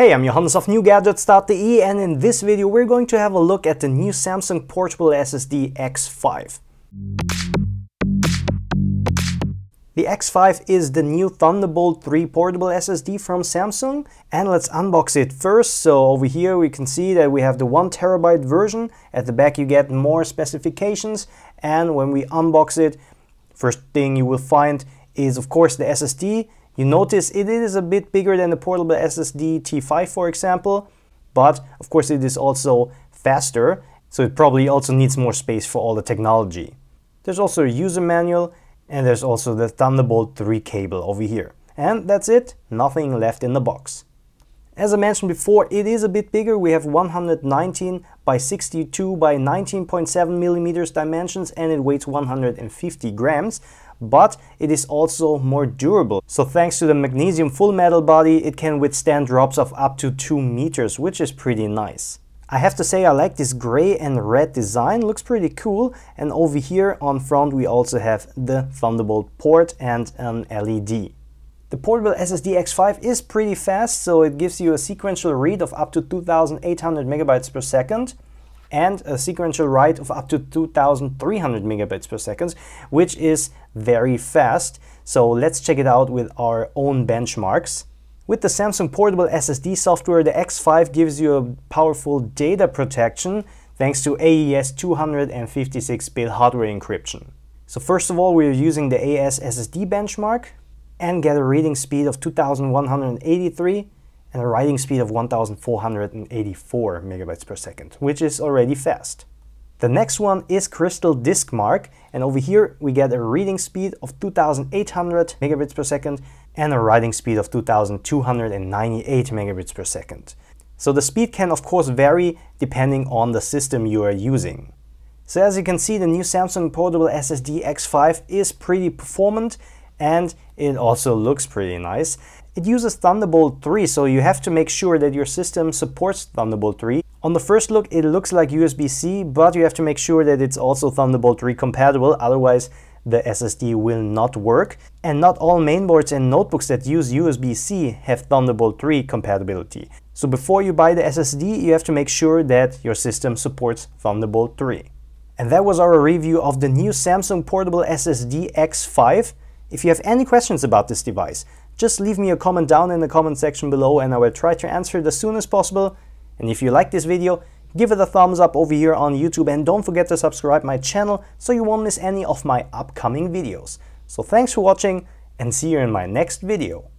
Hey, I'm Johannes of NewGadgets.de, and in this video we're going to have a look at the new Samsung portable SSD X5. The X5 is the new Thunderbolt 3 portable SSD from Samsung, and let's unbox it first. So over here we can see that we have the 1 terabyte version. At the back you get more specifications, and when we unbox it, first thing you will find is of course the SSD. You notice it is a bit bigger than the portable SSD T5, for example, but of course it is also faster, so it probably also needs more space for all the technology. There's also a user manual, and there's also the Thunderbolt 3 cable over here. And that's it, nothing left in the box. As I mentioned before, it is a bit bigger. We have 119 by 62 by 19.7 millimeters dimensions, and it weighs 150 grams. But it is also more durable. So thanks to the magnesium full metal body, it can withstand drops of up to 2 meters, which is pretty nice. I have to say I like this gray and red design, looks pretty cool. And over here on front we also have the Thunderbolt port and an LED. The portable SSD X5 is pretty fast, so it gives you a sequential read of up to 2,800 megabytes per second. And a sequential write of up to 2,300 megabytes per second, which is very fast. So let's check it out with our own benchmarks. With the Samsung portable SSD software, the X5 gives you a powerful data protection thanks to AES-256-bit hardware encryption. So first of all, we're using the AES SSD benchmark and get a reading speed of 2,183. And a writing speed of 1,484 megabytes per second, which is already fast. The next one is Crystal Disk Mark, and over here we get a reading speed of 2,800 megabits per second and a writing speed of 2,298 megabits per second. So the speed can of course vary depending on the system you are using. So as you can see, the new Samsung portable SSD X5 is pretty performant, and it also looks pretty nice. It uses Thunderbolt 3, so you have to make sure that your system supports Thunderbolt 3. On the first look, it looks like USB-C, but you have to make sure that it's also Thunderbolt 3 compatible, otherwise the SSD will not work. And not all mainboards and notebooks that use USB-C have Thunderbolt 3 compatibility. So before you buy the SSD, you have to make sure that your system supports Thunderbolt 3. And that was our review of the new Samsung portable SSD X5. If you have any questions about this device, just leave me a comment down in the comment section below, and I will try to answer it as soon as possible. And if you like this video, give it a thumbs up over here on YouTube, and don't forget to subscribe my channel so you won't miss any of my upcoming videos. So thanks for watching, and see you in my next video.